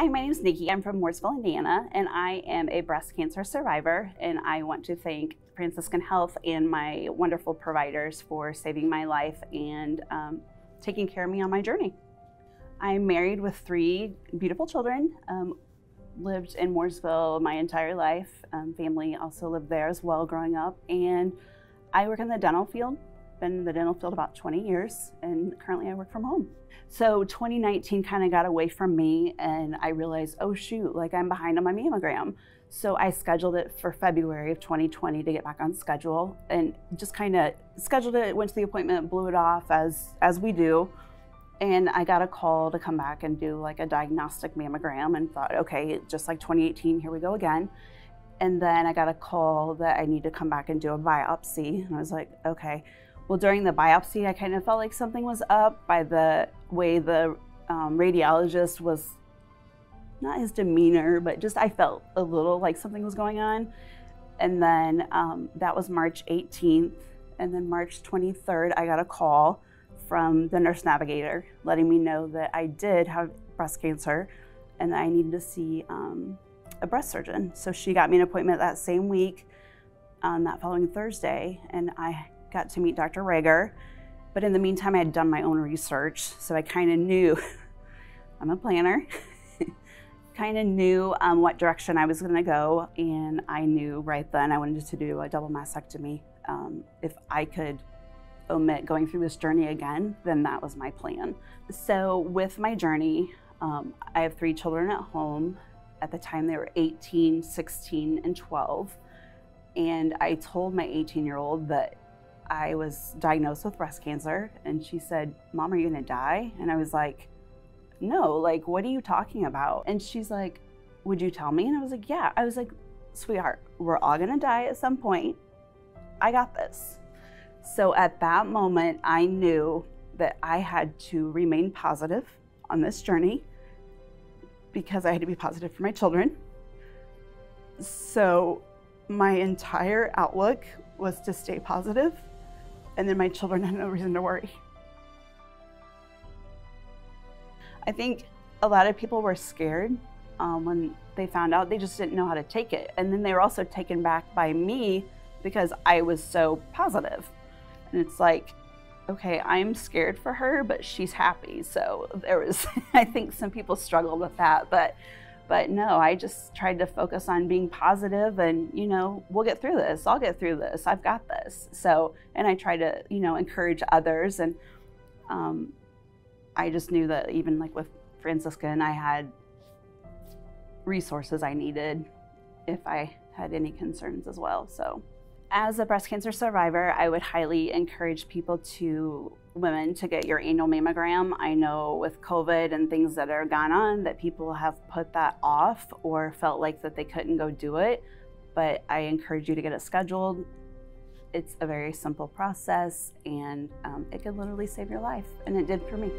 Hi, my name is Nikki. I'm from Mooresville, Indiana, and I am a breast cancer survivor, and I want to thank Franciscan Health and my wonderful providers for saving my life and taking care of me on my journey. I'm married with three beautiful children, lived in Mooresville my entire life. Family also lived there as well growing up, and I work in the dental field. Been in the dental field about 20 years, and currently I work from home. So 2019 kind of got away from me, and I realized, oh shoot, like I'm behind on my mammogram. So I scheduled it for February of 2020 to get back on schedule, and just kind of scheduled it, went to the appointment, blew it off as we do. And I got a call to come back and do like a diagnostic mammogram and thought, okay, just like 2018, here we go again. And then I got a call that I need to come back and do a biopsy. And I was like, okay. Well, during the biopsy, I kind of felt like something was up by the way the radiologist was, not his demeanor, but just I felt a little like something was going on. And then that was March 18th. And then March 23rd, I got a call from the nurse navigator letting me know that I did have breast cancer and that I needed to see a breast surgeon. So she got me an appointment that same week on that following Thursday, and I got to meet Dr. Rager, but in the meantime, I had done my own research, so I kind of knew, I'm a planner, kind of knew what direction I was going to go, and I knew right then I wanted to do a double mastectomy. If I could omit going through this journey again, then that was my plan. So with my journey, I have three children at home. At the time, they were 18, 16, and 12, and I told my 18-year-old that I was diagnosed with breast cancer, and she said, "Mom, are you gonna die?" And I was like, "No, like, what are you talking about?" And she's like, "Would you tell me?" And I was like, "Yeah." I was like, "Sweetheart, we're all gonna die at some point. I got this." So at that moment, I knew that I had to remain positive on this journey because I had to be positive for my children. So my entire outlook was to stay positive. And then my children had no reason to worry. I think a lot of people were scared when they found out. They just didn't know how to take it. And then they were also taken back by me because I was so positive. And it's like, okay, I'm scared for her, but she's happy. So there was, I think some people struggled with that, but no, I just tried to focus on being positive and, you know, we'll get through this. I'll get through this. I've got this. So, and I try to, you know, encourage others. And I just knew that even like with Franciscan, I had resources I needed if I had any concerns as well. So as a breast cancer survivor, I would highly encourage people to women to get your annual mammogram. I know with COVID and things that are gone on that people have put that off or felt like that they couldn't go do it, but I encourage you to get it scheduled. It's a very simple process, and it can literally save your life, and it did for me.